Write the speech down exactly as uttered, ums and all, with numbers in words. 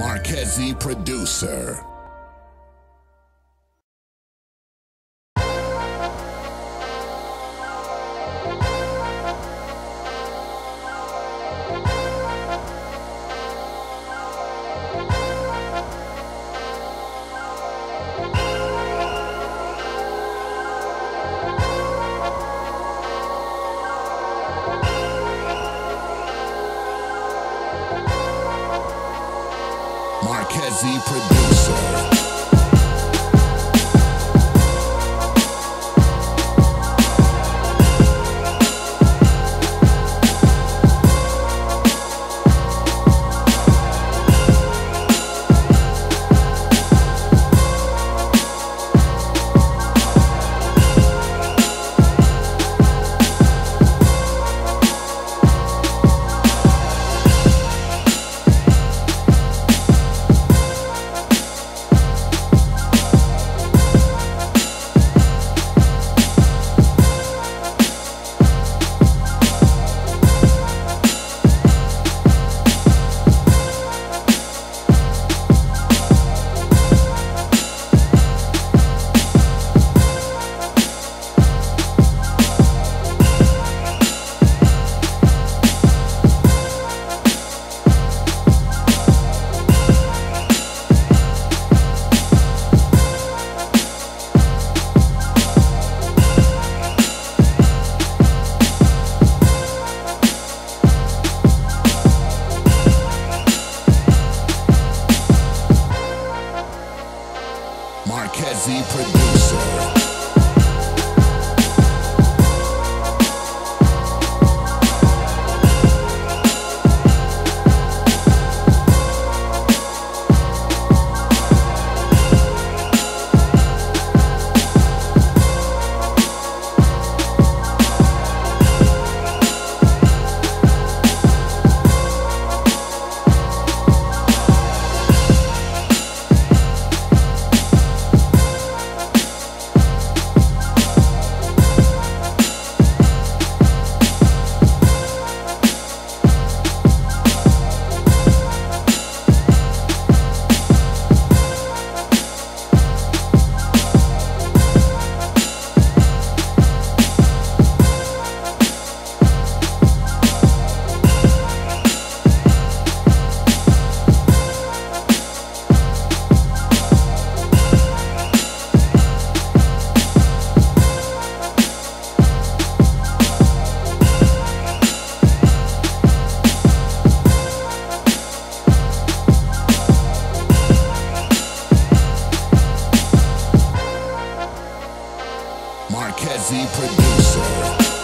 Markezi Producer. Markezi Producer. Markezi Producer. Markezi Producer.